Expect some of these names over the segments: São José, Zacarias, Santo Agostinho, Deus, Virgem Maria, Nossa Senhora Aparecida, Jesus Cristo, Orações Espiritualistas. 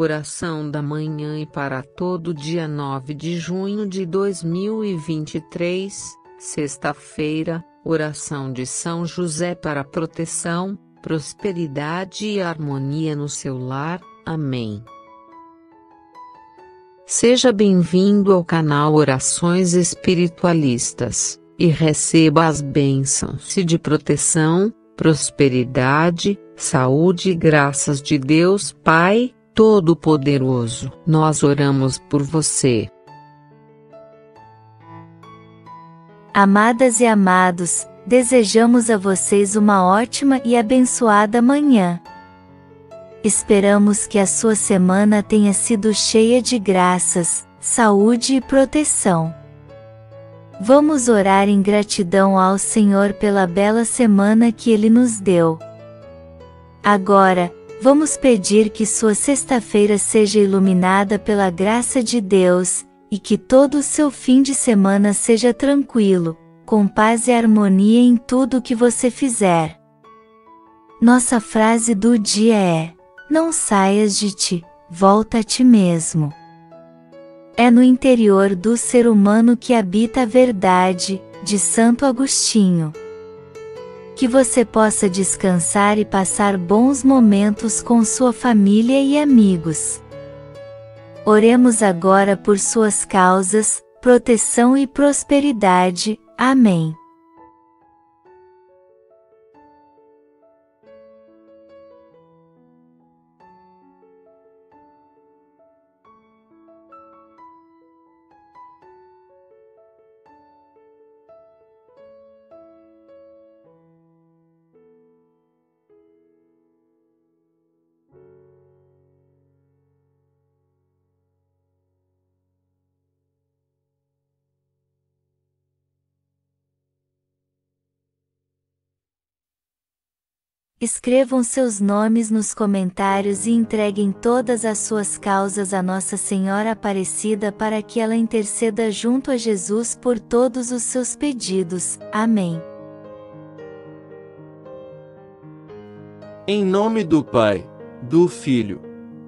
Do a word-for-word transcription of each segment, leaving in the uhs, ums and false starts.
Oração da manhã e para todo dia nove de junho de dois mil e vinte e três, sexta-feira, oração de São José para proteção, prosperidade e harmonia no seu lar. Amém. Seja bem-vindo ao canal Orações Espiritualistas, e receba as bênçãos de proteção, prosperidade, saúde e graças de Deus Pai Todo-Poderoso. Nós oramos por você. Amadas e amados, desejamos a vocês uma ótima e abençoada manhã. Esperamos que a sua semana tenha sido cheia de graças, saúde e proteção. Vamos orar em gratidão ao Senhor pela bela semana que Ele nos deu. Agora, vamos pedir que sua sexta-feira seja iluminada pela graça de Deus, e que todo o seu fim de semana seja tranquilo, com paz e harmonia em tudo o que você fizer. Nossa frase do dia é: não saias de ti, volta a ti mesmo. É no interior do ser humano que habita a verdade, de Santo Agostinho. Que você possa descansar e passar bons momentos com sua família e amigos. Oremos agora por suas causas, proteção e prosperidade. Amém. Escrevam seus nomes nos comentários e entreguem todas as suas causas a Nossa Senhora Aparecida para que ela interceda junto a Jesus por todos os seus pedidos. Amém. Em nome do Pai, do Filho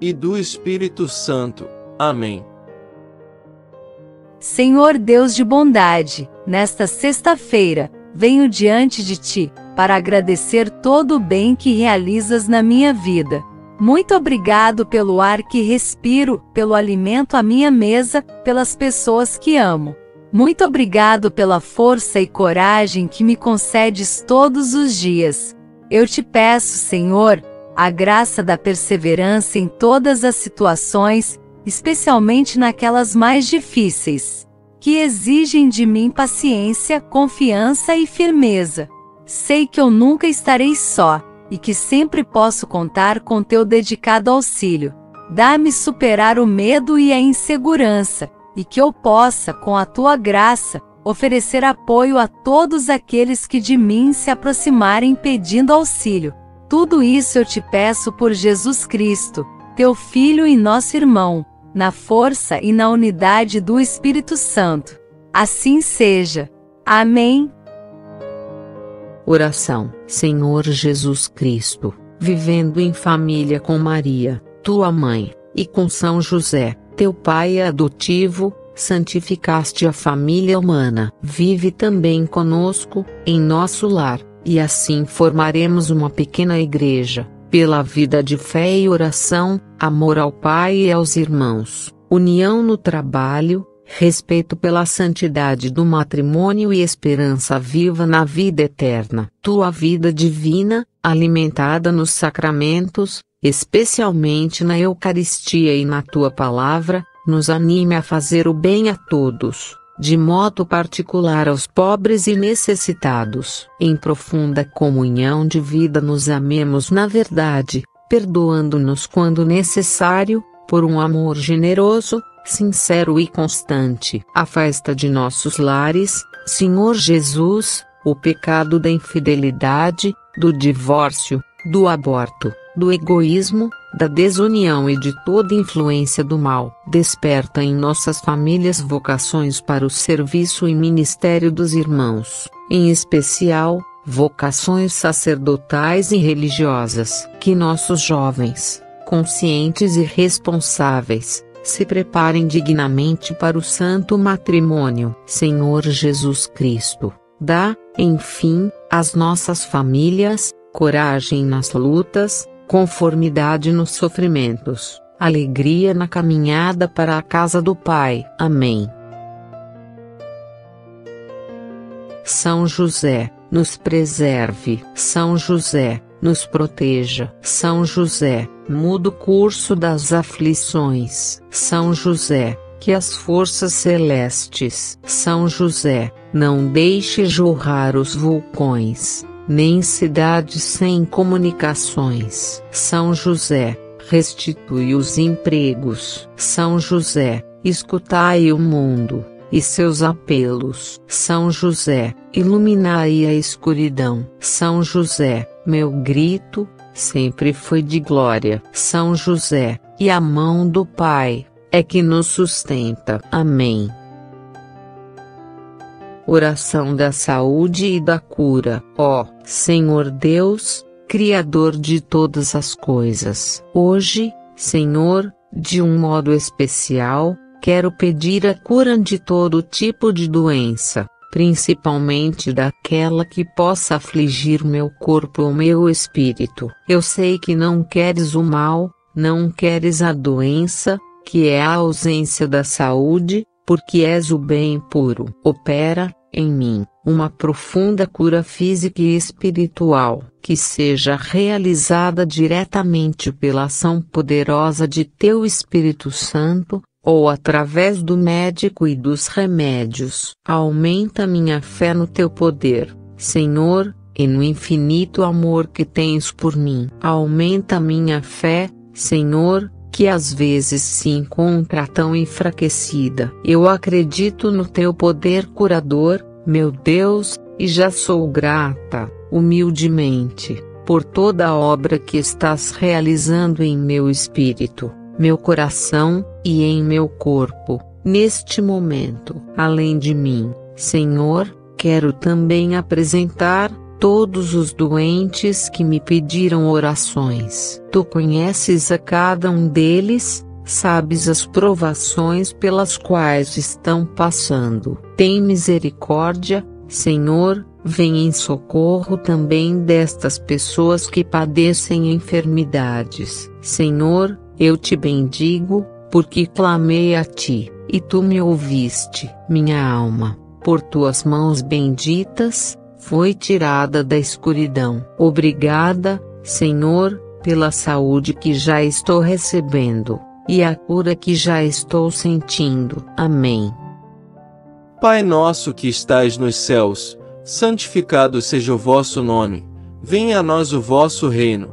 e do Espírito Santo. Amém. Senhor Deus de bondade, nesta sexta-feira, venho diante de Ti, para agradecer todo o bem que realizas na minha vida. Muito obrigado pelo ar que respiro, pelo alimento à minha mesa, pelas pessoas que amo. Muito obrigado pela força e coragem que me concedes todos os dias. Eu te peço, Senhor, a graça da perseverança em todas as situações, especialmente naquelas mais difíceis, que exigem de mim paciência, confiança e firmeza. Sei que eu nunca estarei só, e que sempre posso contar com teu dedicado auxílio. Dá-me superar o medo e a insegurança, e que eu possa, com a tua graça, oferecer apoio a todos aqueles que de mim se aproximarem pedindo auxílio. Tudo isso eu te peço por Jesus Cristo, teu Filho e nosso irmão, na força e na unidade do Espírito Santo. Assim seja. Amém. Oração. Senhor Jesus Cristo, vivendo em família com Maria, tua mãe, e com São José, teu pai adotivo, santificaste a família humana. Vive também conosco, em nosso lar, e assim formaremos uma pequena igreja, pela vida de fé e oração, amor ao Pai e aos irmãos, união no trabalho, respeito pela santidade do matrimônio e esperança viva na vida eterna. Tua vida divina, alimentada nos sacramentos, especialmente na Eucaristia e na Tua Palavra, nos anime a fazer o bem a todos, de modo particular aos pobres e necessitados. Em profunda comunhão de vida nos amemos na verdade, perdoando-nos quando necessário, por um amor generoso, sincero e constante. Afasta de nossos lares, Senhor Jesus, o pecado da infidelidade, do divórcio, do aborto, do egoísmo, da desunião e de toda influência do mal. Desperta em nossas famílias vocações para o serviço e ministério dos irmãos, em especial, vocações sacerdotais e religiosas. Que nossos jovens conscientes e responsáveis, se preparem dignamente para o santo matrimônio. Senhor Jesus Cristo, dá, enfim, às nossas famílias, coragem nas lutas, conformidade nos sofrimentos, alegria na caminhada para a casa do Pai. Amém. São José, nos preserve. São José, nos proteja. São José, muda o curso das aflições. São José, que as forças celestes. São José, não deixe jorrar os vulcões, nem cidades sem comunicações. São José, restitui os empregos. São José, escutai o mundo e seus apelos. São José, iluminai a escuridão. São José, meu grito sempre foi de glória. São José, e a mão do Pai é que nos sustenta. Amém. Oração da saúde e da cura. Ó Senhor Deus, Criador de todas as coisas, hoje, Senhor, de um modo especial, quero pedir a cura de todo tipo de doença, principalmente daquela que possa afligir meu corpo ou meu espírito. Eu sei que não queres o mal, não queres a doença, que é a ausência da saúde, porque és o bem puro. Opera, em mim, uma profunda cura física e espiritual, que seja realizada diretamente pela ação poderosa de teu Espírito Santo, ou através do médico e dos remédios. Aumenta minha fé no teu poder, Senhor, e no infinito amor que tens por mim. Aumenta minha fé, Senhor, que às vezes se encontra tão enfraquecida. Eu acredito no teu poder curador, meu Deus, e já sou grata, humildemente, por toda a obra que estás realizando em meu espírito, meu coração, e em meu corpo, neste momento. Além de mim, Senhor, quero também apresentar todos os doentes que me pediram orações. Tu conheces a cada um deles, sabes as provações pelas quais estão passando. Tem misericórdia, Senhor, vem em socorro também destas pessoas que padecem enfermidades. Senhor, eu te bendigo, porque clamei a ti, e tu me ouviste. Minha alma, por tuas mãos benditas, foi tirada da escuridão. Obrigada, Senhor, pela saúde que já estou recebendo, e a cura que já estou sentindo. Amém. Pai nosso que estais nos céus, santificado seja o vosso nome. Venha a nós o vosso reino.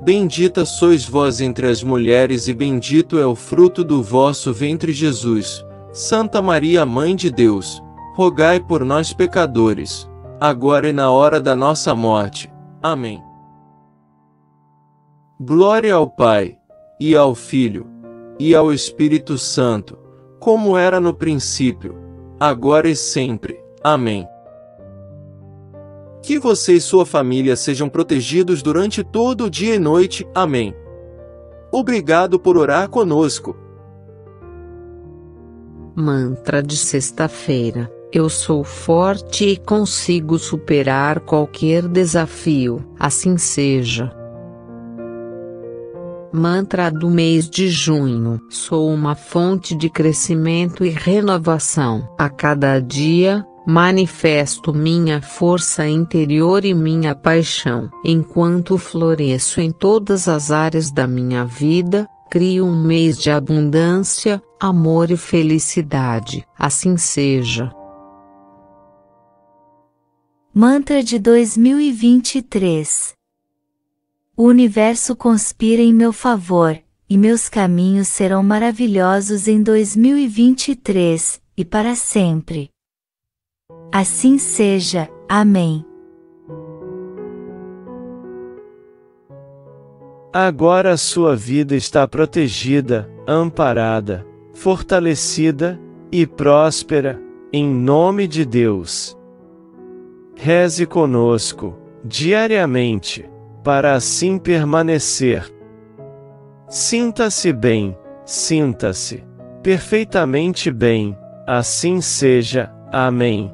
Bendita sois vós entre as mulheres e bendito é o fruto do vosso ventre Jesus. Santa Maria, Mãe de Deus, rogai por nós pecadores, agora e na hora da nossa morte. Amém. Glória ao Pai, e ao Filho, e ao Espírito Santo, como era no princípio, agora e sempre. Amém. Que você e sua família sejam protegidos durante todo o dia e noite. Amém. Obrigado por orar conosco. Mantra de sexta-feira. Eu sou forte e consigo superar qualquer desafio. Assim seja. Mantra do mês de junho. Sou uma fonte de crescimento e renovação. A cada dia, manifesto minha força interior e minha paixão. Enquanto floresço em todas as áreas da minha vida, crio um mês de abundância, amor e felicidade. Assim seja. Mantra de dois mil e vinte e três. O universo conspira em meu favor, e meus caminhos serão maravilhosos em dois mil e vinte e três. e para sempre. Assim seja. Amém. Agora a sua vida está protegida, amparada, fortalecida e próspera, em nome de Deus. Reze conosco, diariamente, para assim permanecer. Sinta-se bem, sinta-se perfeitamente bem, assim seja. Amém.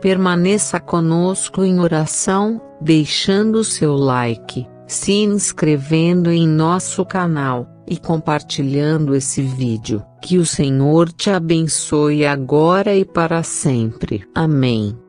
Permaneça conosco em oração, deixando o seu like, se inscrevendo em nosso canal e compartilhando esse vídeo. Que o Senhor te abençoe agora e para sempre. Amém.